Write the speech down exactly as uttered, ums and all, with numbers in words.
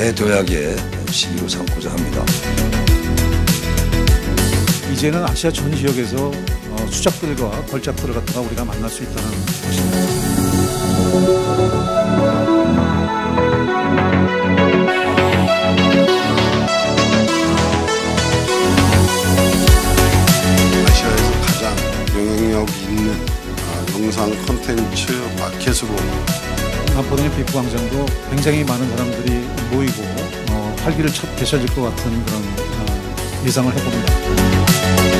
제 도약의 시기로 삼고자 합니다. 이제는 아시아 전 지역에서 수작들과 걸작들을 갖다가 우리가 만날 수 있다는 것입니다. 영상 콘텐츠 마켓으로 한포동의 비프 광장도 굉장히 많은 사람들이 모이고 어, 활기를 되찾을 것 같은 그런 어, 예상을 해봅니다.